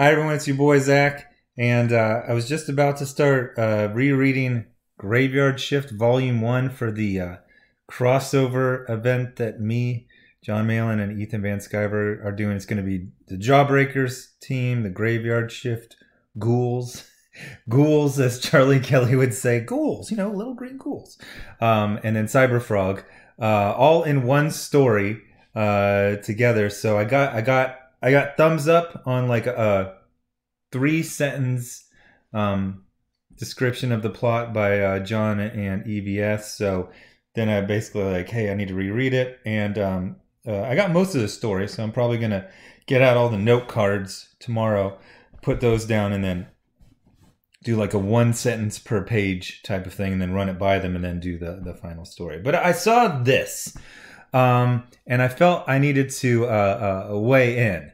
Hi, everyone. It's your boy, Zach. And I was just about to start rereading Graveyard Shift Volume 1 for the crossover event that me, John Malen, and Ethan VanSkyver are doing. It's going to be the Jawbreakers team, the Graveyard Shift ghouls. Ghouls, as Charlie Kelly would say. Ghouls, you know, little green ghouls. And then Cyber Frog. All in one story together. So I got thumbs up on like a 3-sentence description of the plot by John and EVS. So then I basically like, hey, I need to reread it. And I got most of the story. So I'm probably going to get out all the note cards tomorrow, put those down, and then do like a 1-sentence per page type of thing and then run it by them and then do the final story. But I saw this. And I felt I needed to weigh in.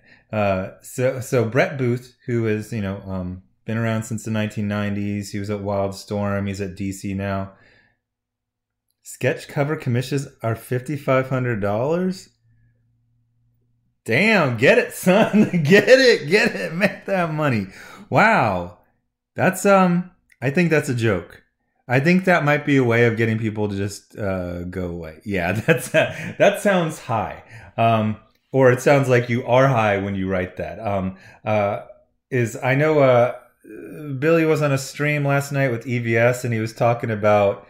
So Brett Booth, who is, you know, been around since the 1990s. He was at Wild Storm. He's at DC now. Sketch cover commissions are $5,500. Damn, get it, son. Get it. Make that money. Wow. That's I think that's a joke. I think that might be a way of getting people to just go away. Yeah, that sounds high. Or it sounds like you are high when you write that. I know Billy was on a stream last night with EVS, and he was talking about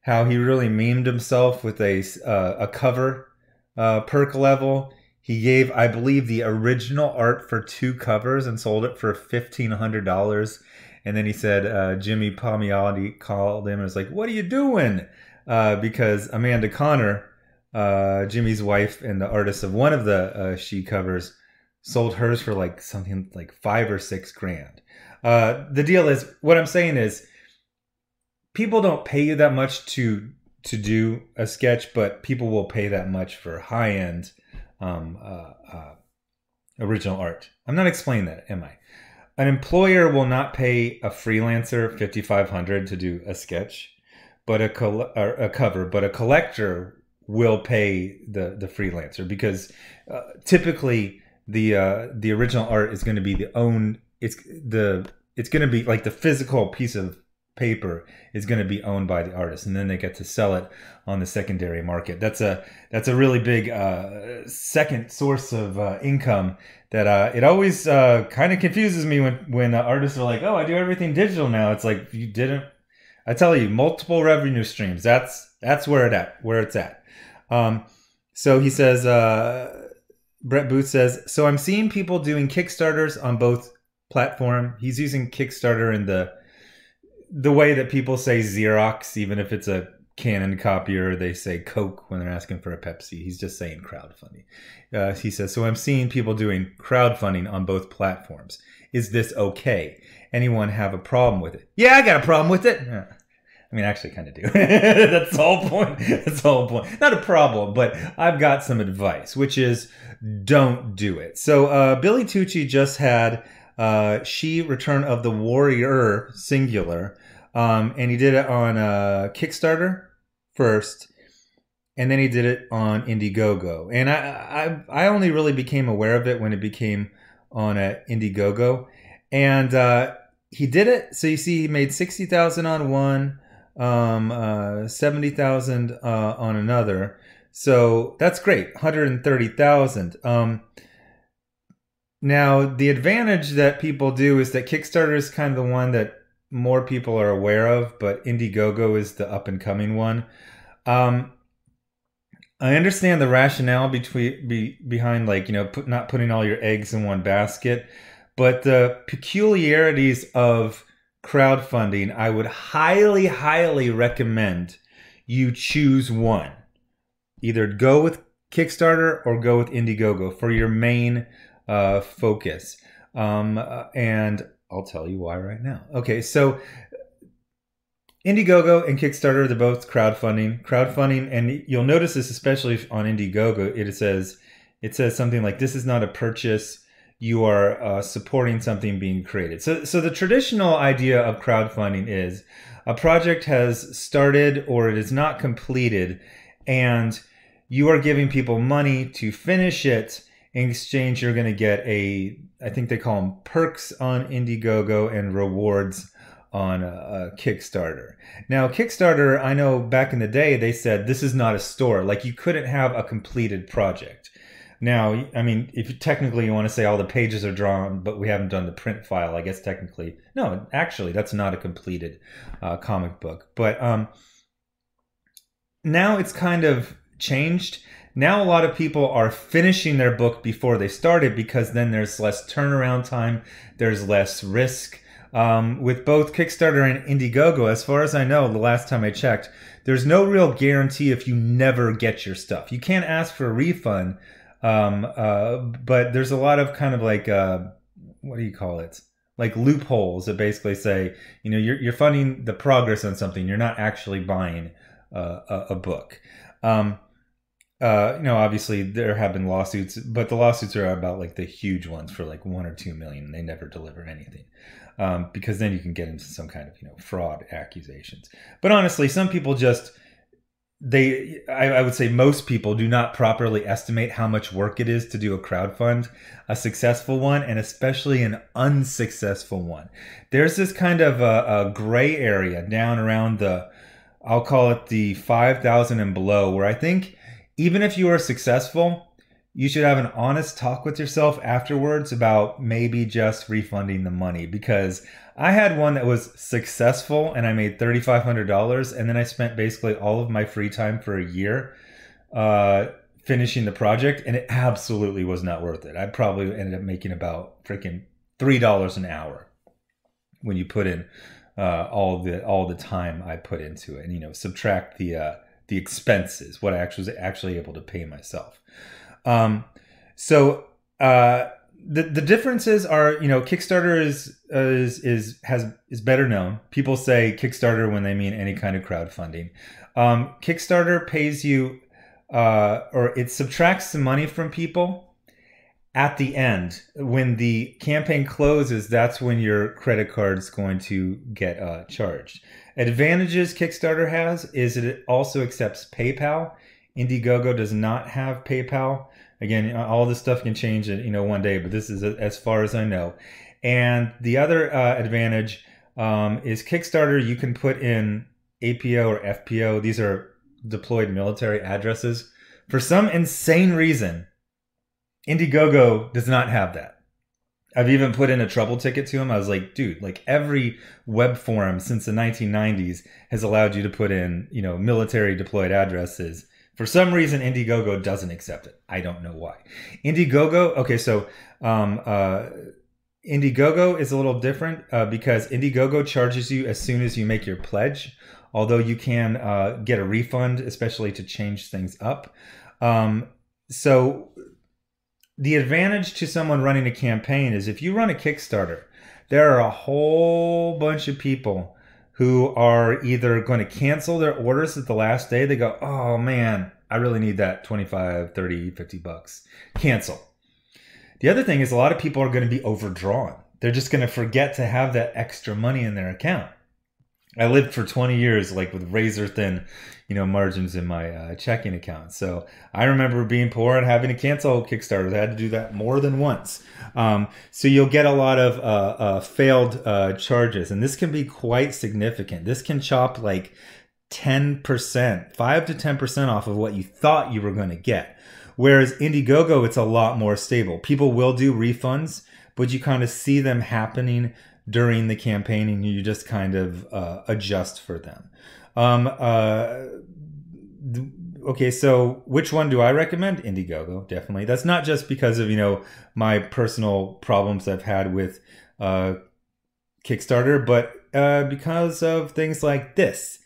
how he really memed himself with a cover perk level. He gave, I believe, the original art for 2 covers and sold it for $1,500. And then he said Jimmy Palmiotti called him and was like, what are you doing? Because Amanda Connor, Jimmy's wife and the artist of one of the She covers, sold hers for like something like $5 or $6 grand. The deal is, what I'm saying is, people don't pay you that much to do a sketch, but people will pay that much for high-end original art. I'm not explaining that, am I? An employer will not pay a freelancer $5,500 to do a sketch, but a cover. But a collector will pay the freelancer, because typically the original art is going to be the owned. It's going to be like the physical piece of paper is going to be owned by the artist, and then they get to sell it on the secondary market. That's a really big second source of income. That it always kind of confuses me when artists are like, oh, I do everything digital now. It's like, you didn't. I tell you, multiple revenue streams. That's where it's at. So he says, Brett Booth says, so I'm seeing people doing Kickstarters on both platform. He's using Kickstarter in the way that people say Xerox, even if it's a Canon copier. They say Coke when they're asking for a Pepsi. He's just saying crowdfunding. He says, so I'm seeing people doing crowdfunding on both platforms. Is this okay? Anyone have a problem with it? Yeah, I got a problem with it. Yeah. I mean, I actually kind of do. That's the whole point. That's the whole point. Not a problem, but I've got some advice, which is don't do it. So Billy Tucci just had She Return of the Warrior, singular. And he did it on Kickstarter first, and then he did it on Indiegogo. And I only really became aware of it when it became on Indiegogo. And he did it. So you see, he made 60,000 on one, 70,000 on another. So that's great, 130,000. Now the advantage that people do is that Kickstarter is kind of the one that more people are aware of, but Indiegogo is the up-and-coming one. I understand the rationale behind, like, you know, not putting all your eggs in one basket, but the peculiarities of crowdfunding, I would highly, highly recommend you choose one. Either go with Kickstarter or go with Indiegogo for your main focus. And I'll tell you why right now. Okay, so Indiegogo and Kickstarter, they're both crowdfunding. And you'll notice this especially on Indiegogo. It says something like, this is not a purchase. You are supporting something being created. So the traditional idea of crowdfunding is a project has started or it is not completed, and you are giving people money to finish it In exchange, you're going to get a, I think they call them perks on Indiegogo and rewards on a Kickstarter. Now, Kickstarter, I know back in the day, they said this is not a store. Like, you couldn't have a completed project. Now, I mean, if you, technically you want to say all the pages are drawn, but we haven't done the print file, I guess technically. No, actually, that's not a completed comic book. But now it's kind of changed. Now a lot of people are finishing their book before they start it, because then there's less turnaround time, there's less risk. With both Kickstarter and Indiegogo, as far as I know, the last time I checked, there's no real guarantee if you never get your stuff. You can't ask for a refund, but there's a lot of kind of like, what do you call it? Like loopholes that basically say, you know, you're funding the progress on something. You're not actually buying a book. You know, obviously there have been lawsuits, but the lawsuits are about like the huge ones for like 1 or 2 million, and they never deliver anything. Because then you can get into some kind of, you know, fraud accusations. But honestly, some people just, I would say most people do not properly estimate how much work it is to do a crowdfund, a successful one, and especially an unsuccessful one. There's this kind of a gray area down around the, I'll call it the 5,000 and below, where I think even if you are successful, you should have an honest talk with yourself afterwards about maybe just refunding the money. Because I had one that was successful and I made $3,500, and then I spent basically all of my free time for a year finishing the project, and it absolutely was not worth it. I probably ended up making about freaking $3 an hour when you put in all the time I put into it, and you know, subtract the expenses, what I was actually able to pay myself. The differences are, you know, Kickstarter is better known. People say Kickstarter when they mean any kind of crowdfunding. Kickstarter pays you, or it subtracts the money from people at the end. When the campaign closes, that's when your credit card's going to get charged. Advantages Kickstarter has is it also accepts PayPal. Indiegogo does not have PayPal. Again, all this stuff can change in, you know, one day, but this is as far as I know. And the other advantage is Kickstarter, you can put in APO or FPO. These are deployed military addresses. For some insane reason, Indiegogo does not have that. I've even put in a trouble ticket to him. I was like, dude, like every web forum since the 1990s has allowed you to put in, you know, military deployed addresses. For some reason, Indiegogo doesn't accept it. I don't know why. Indiegogo, okay, so Indiegogo is a little different because Indiegogo charges you as soon as you make your pledge, although you can get a refund, especially to change things up. So the advantage to someone running a campaign is if you run a Kickstarter, there are a whole bunch of people who are either going to cancel their orders at the last day. They go, oh man, I really need that 25, 30, 50 bucks. Cancel. The other thing is a lot of people are going to be overdrawn. They're just going to forget to have that extra money in their account. I lived for 20 years like with razor thin, you know, margins in my checking account. So I remember being poor and having to cancel Kickstarters. I had to do that more than once. So you'll get a lot of failed charges, and this can be quite significant. This can chop like 10%, 5 to 10% off of what you thought you were going to get. Whereas Indiegogo, it's a lot more stable. People will do refunds, but you kind of see them happening during the campaign, and you just kind of adjust for them. Okay, so which one do I recommend? Indiegogo, definitely. That's not just because of, you know, my personal problems I've had with Kickstarter, but because of things like this.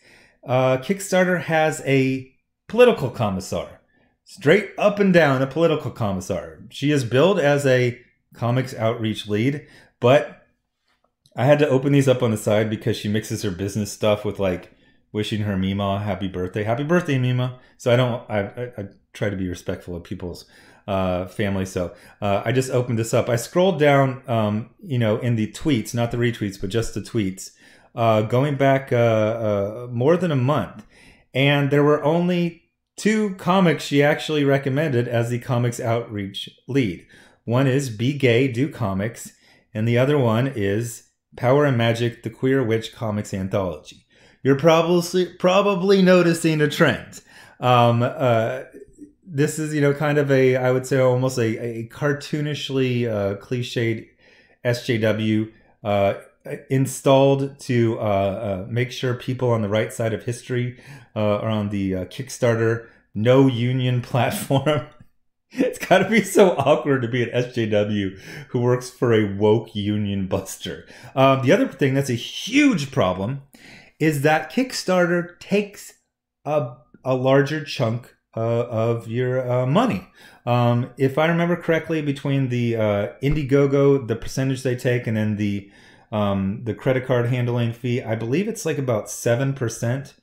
Kickstarter has a political commissar, straight up and down a political commissar. She is billed as a comics outreach lead, but I had to open these up on the side because she mixes her business stuff with like wishing her Mima happy birthday Mima. So I don't, I try to be respectful of people's family. So I just opened this up. I scrolled down, you know, in the tweets, not the retweets, but just the tweets, going back more than a month, and there were only Two comics she actually recommended as the comics outreach lead. One is Be Gay, Do Comics, and the other one is Power and Magic, The Queer Witch Comics Anthology. You're probably noticing a trend. This is, you know, kind of a, I would say almost a cartoonishly cliched SJW installed to make sure people on the right side of history are on the Kickstarter no union platform. It's got to be so awkward to be an SJW who works for a woke union buster. The other thing that's a huge problem is that Kickstarter takes a larger chunk of your money. If I remember correctly, between the Indiegogo, the percentage they take, and then the credit card handling fee, I believe it's like about 7%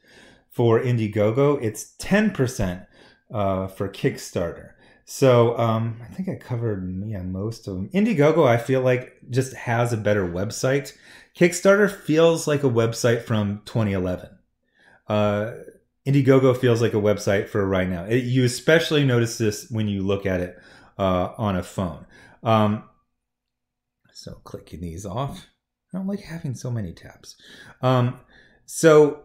for Indiegogo. It's 10% for Kickstarter. So I think I covered most of them. Indiegogo, I feel like, just has a better website. Kickstarter feels like a website from 2011. Indiegogo feels like a website for right now. You especially notice this when you look at it on a phone. So clicking these off. I don't like having so many tabs. So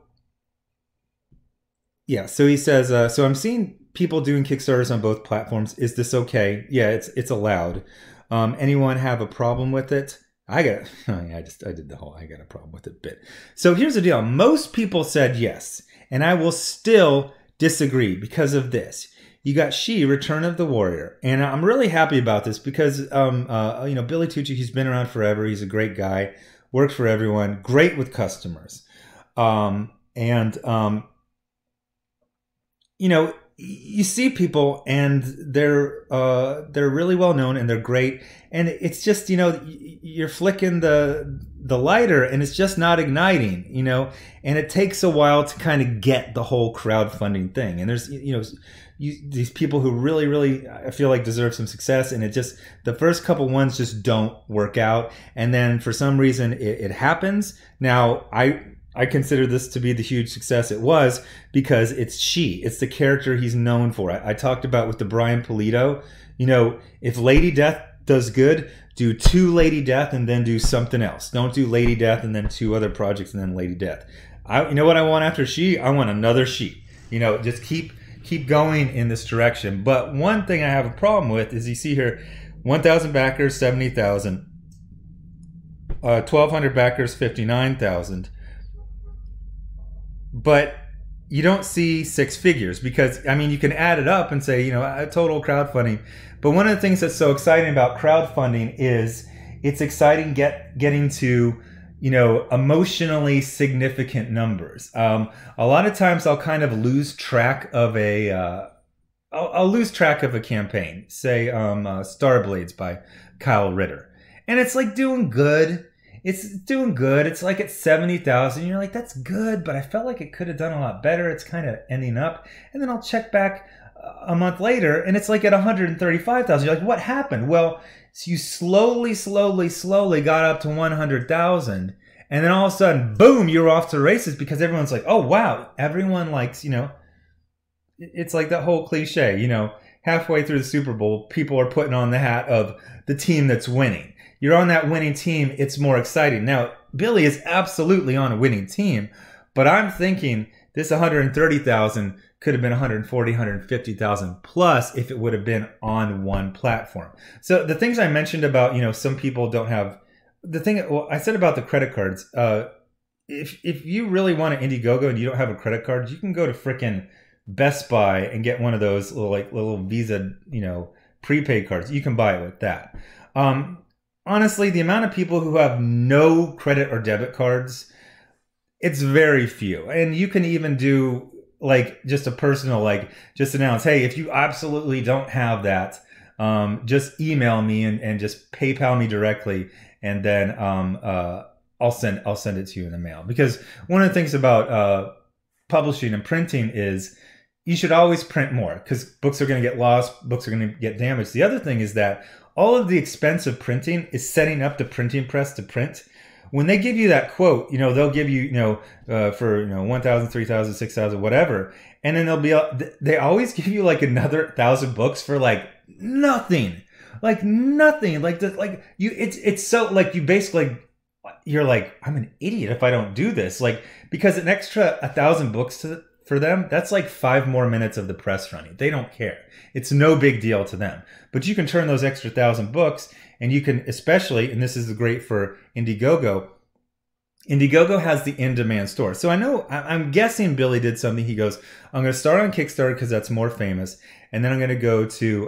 he says, so I'm seeing people doing Kickstarters on both platforms. Is this okay? Yeah, it's allowed. Anyone have a problem with it? I did the whole "I got a problem with it" bit. So here's the deal. Most people said yes. And I will still disagree because of this. You got She, Return of the Warrior. And I'm really happy about this because, you know, Billy Tucci, he's been around forever. He's a great guy, worked for everyone, great with customers. You know, you see people and they're really well known and they're great. And it's just, you know, you're flicking the lighter and it's just not igniting, you know, and it takes a while to kind of get the whole crowdfunding thing. And there's, you know, these people who really, I feel like deserve some success. And it just, the first couple ones just don't work out. And then for some reason it happens. Now I consider this to be the huge success it was because it's She. It's the character he's known for. I talked about with the Brian Pulido, you know, if Lady Death does good, do two Lady Death and then do something else. Don't do Lady Death and then two other projects and then Lady Death. You know what I want after She? I want another She. You know, just keep going in this direction. But one thing I have a problem with is you see here, 1,000 backers, 70,000. 1,200 backers, 59,000. But you don't see six figures because, I mean, you can add it up and say, you know, a total crowdfunding. But one of the things that's so exciting about crowdfunding is it's exciting getting to, you know, emotionally significant numbers. A lot of times I'll kind of lose track of a, I'll lose track of a campaign, say Starblades by Kyle Ritter. And it's like doing good. It's doing good. It's like at 70,000. You're like, that's good, but I felt like it could have done a lot better. It's kind of ending up. And then I'll check back a month later, and it's like at 135,000. You're like, what happened? Well, so you slowly got up to 100,000. And then all of a sudden, boom, you're off to races because everyone's like, oh, wow. Everyone likes, you know, it's like that whole cliche, you know, halfway through the Super Bowl, people are putting on the hat of the team that's winning. You're on that winning team, it's more exciting. Now, Billy is absolutely on a winning team, but I'm thinking this 130,000 could have been 140, 150,000 plus if it would have been on one platform. So the things I mentioned about, you know, some people don't have, the thing, well, I said about the credit cards, if you really want an Indiegogo and you don't have a credit card, you can go to frickin' Best Buy and get one of those little Visa, you know, prepaid cards. You can buy it with that. Honestly, the amount of people who have no credit or debit cards, it's very few. And you can even do like just a personal, like just announce, hey, if you absolutely don't have that, just email me and just PayPal me directly. And then I'll send it to you in the mail. Because one of the things about publishing and printing is you should always print more because books are going to get lost. Books are going to get damaged. The other thing is that all of the expense of printing is setting up the printing press to print. when they give you that quote, you know, they'll give you, for, 1,000, 3,000, 6,000, whatever. And then they always give you like another 1,000 books for like nothing, it's so like you basically, you're like, I'm an idiot if I don't do this. Like, because an extra 1,000 books for them, that's like 5 more minutes of the press running. They don't care. It's no big deal to them. But you can turn those extra 1,000 books, and you can especially, and this is great for Indiegogo, Indiegogo has the in-demand store. So I know, I'm guessing Billy did something. He goes, I'm going to start on Kickstarter because that's more famous. And then I'm going to go to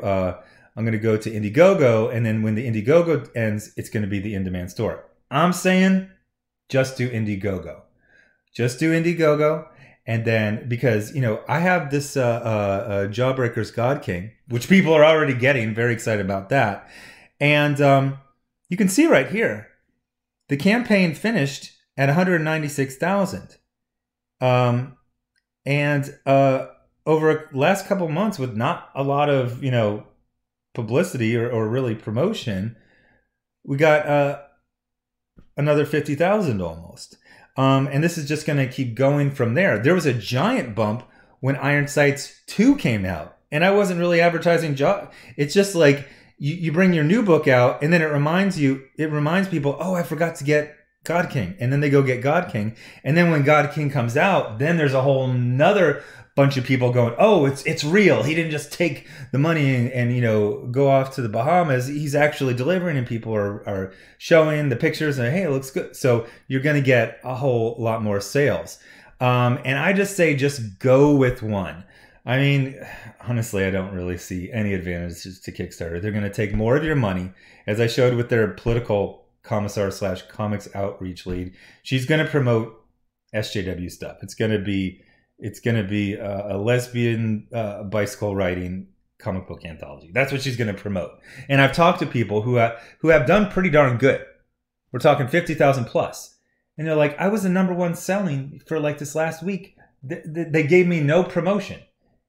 Indiegogo. And then when the Indiegogo ends, it's going to be the in-demand store. I'm saying just do Indiegogo. Just do Indiegogo. And then, because, I have this Jawbreakers: GØD-K1NG, which people are already getting, very excited about that. And you can see right here, the campaign finished at 196,000. Over the last couple months, with not a lot of, publicity or really promotion, we got another 50,000 almost. And this is just going to keep going from there. There was a giant bump when Iron Sights 2 came out. And I wasn't really advertising job. It's just like, you bring your new book out, and then it reminds people, oh, I forgot to get GØD-K1NG. And then they go get GØD-K1NG. And then when GØD-K1NG comes out, then there's a whole nother bunch of people going, oh, it's real. He didn't just take the money and go off to the Bahamas. He's actually delivering, and people are showing the pictures and, hey, it looks good. So you're going to get a whole lot more sales. And I just say, just go with one. I mean, honestly, I don't really see any advantages to Kickstarter. They're going to take more of your money, as I showed with their political commissar / comics outreach lead. She's going to promote SJW stuff. It's going to be a lesbian bicycle riding comic book anthology. That's what she's going to promote. And I've talked to people who have done pretty darn good. We're talking 50,000 plus, and they're like, I was the #1 selling for like this last week. They gave me no promotion.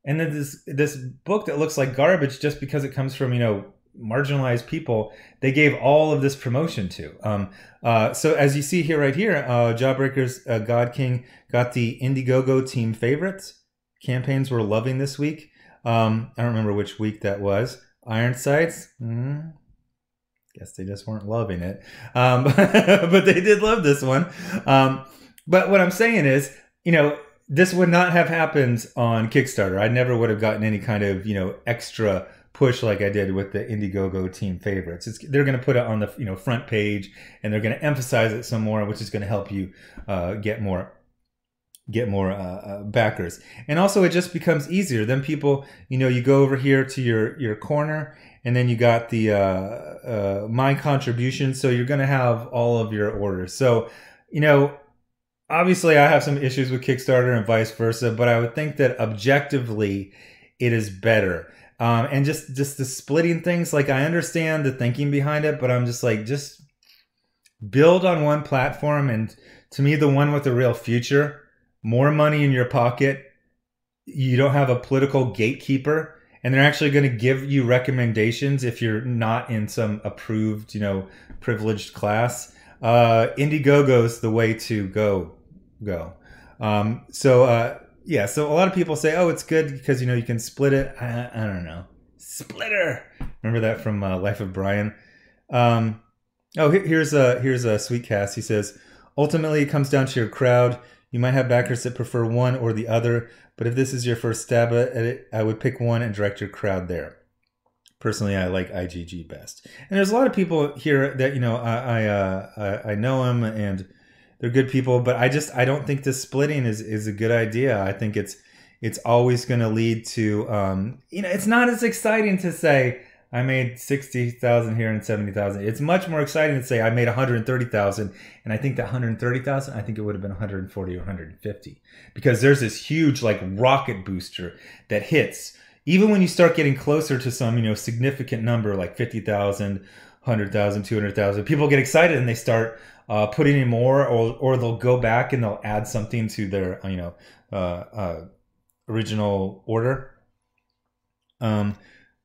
And then this book that looks like garbage just because it comes from, marginalized people, they gave all of this promotion to. So as you see here, right here, Jawbreakers: GØD-K1NG got the Indiegogo team favorites. Campaigns were loving this week. I don't remember which week that was. Iron Sights. Guess they just weren't loving it. But they did love this one. But what I'm saying is, this would not have happened on Kickstarter. I never would have gotten any kind of, extra push like I did with the Indiegogo team favorites. They're going to put it on the, front page, and they're going to emphasize it some more, which is going to help you get more backers. And also, it just becomes easier. Then people, you go over here to your corner, and then you got the my contribution. So you're going to have all of your orders. So, obviously, I have some issues with Kickstarter and vice versa, but I would think that objectively it is better. And just the splitting things, like I understand the thinking behind it, but I'm just like, just build on one platform. And to me, the one with the real future, more money in your pocket. You don't have a political gatekeeper, and they're actually going to give you recommendations if you're not in some approved, privileged class. Indiegogo's the way to go. Yeah, so a lot of people say, oh, it's good because, you can split it. I don't know. Splitter. Remember that from Life of Brian? Oh, here's a Sweet Cast. He says, ultimately, it comes down to your crowd. You might have backers that prefer one or the other, but if this is your first stab at it, I would pick one and direct your crowd there. Personally, I like IGG best. And there's a lot of people here that, I know them, and they're good people, but I don't think this splitting is a good idea. I think it's always going to lead to, it's not as exciting to say, I made 60,000 here and 70,000. It's much more exciting to say I made 130,000, and I think that 130,000, I think it would have been 140 or 150, because there's this huge like rocket booster that hits. Even when you start getting closer to some, significant number like 50,000, 100,000, 200,000, people get excited and they start putting in more, or they'll go back and they'll add something to their, original order.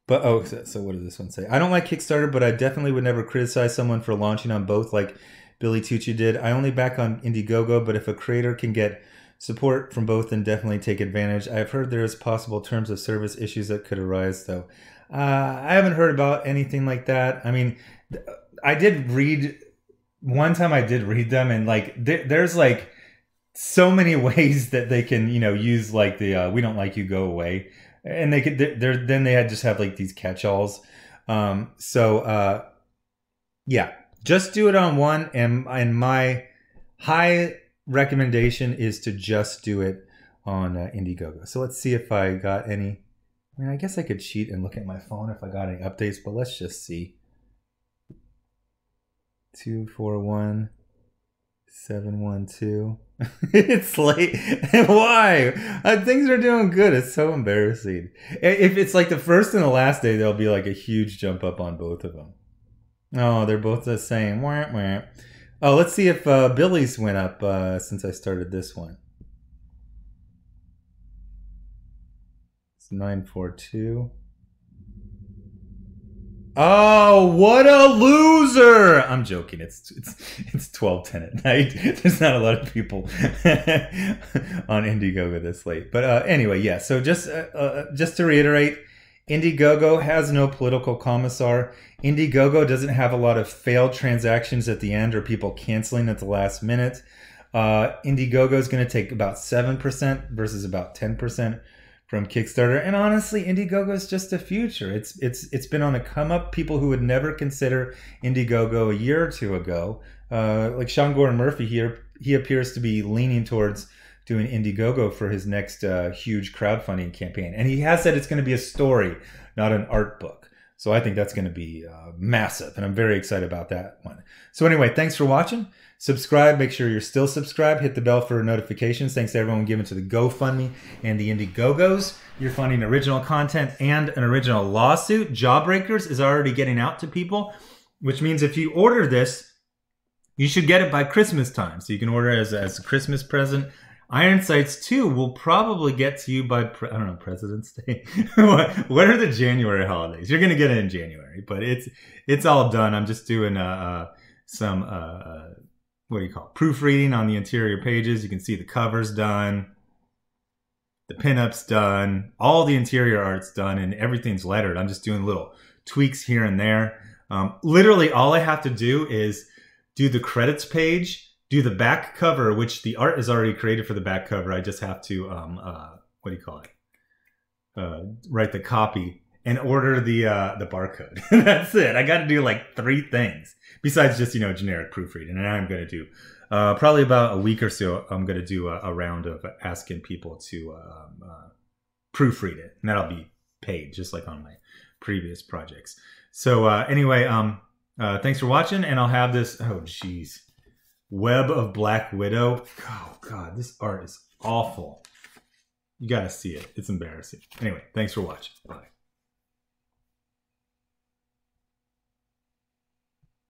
So what does this one say? I don't like Kickstarter, but I definitely would never criticize someone for launching on both, like Billy Tucci did. I only back on Indiegogo, but if a creator can get support from both, then definitely take advantage. I've heard there is possible terms of service issues that could arise, though. I haven't heard about anything like that. I mean, I did read... One time I did read them, and like there's like so many ways that they can, you know, use like the "we don't like you, go away," and they could then they had just have like these catch-alls. Yeah, just do it on one, and my high recommendation is to just do it on Indiegogo. So let's see if I got any. I mean, I guess I could cheat and look at my phone if I got any updates, but let's just see. 241-712. It's late. Why? Things are doing good. It's so embarrassing. If it's like the first and the last day, there'll be like a huge jump up on both of them. Oh, they're both the same. Wah, wah. Oh, let's see if Billy's went up since I started this one. It's 942. Oh, what a loser! I'm joking. It's 12:10 at night. There's not a lot of people on Indiegogo this late. But anyway, yeah. So just to reiterate, Indiegogo has no political commissar. Indiegogo doesn't have a lot of failed transactions at the end or people canceling at the last minute. Indiegogo is going to take about 7% versus about 10%. From Kickstarter. And honestly, Indiegogo is just the future. It's been on a come up. People who would never consider Indiegogo a year or two ago, like Sean Gordon Murphy here, he appears to be leaning towards doing Indiegogo for his next huge crowdfunding campaign. And he has said it's going to be a story, not an art book. So I think that's going to be massive, and I'm very excited about that one. So anyway, thanks for watching. Subscribe. Make sure you're still subscribed. Hit the bell for notifications. Thanks to everyone giving to the GoFundMe and the Indiegogos. You're finding original content and an original lawsuit. Jawbreakers is already getting out to people, which means if you order this, you should get it by Christmas time. So you can order it as a Christmas present. Iron Sights 2 will probably get to you by, I don't know, President's Day? What are the January holidays? You're going to get it in January, but it's all done. I'm just doing some... what do you call it? Proofreading on the interior pages. You can see the cover's done, the pinup's done, all the interior art's done, and everything's lettered. I'm just doing little tweaks here and there. Literally, all I have to do is do the credits page, do the back cover, which the art is already created for the back cover. I just have to, what do you call it? Write the copy and order the barcode. That's it. I got to do like 3 things. Besides just, you know, generic proofreading. And I'm going to do probably about a week or so, I'm going to do a round of asking people to proofread it. And that'll be paid, just like on my previous projects. So anyway, thanks for watching. And I'll have this, oh, jeez, Web of Black Widow. Oh, God, this art is awful. You got to see it. It's embarrassing. Anyway, thanks for watching. Bye.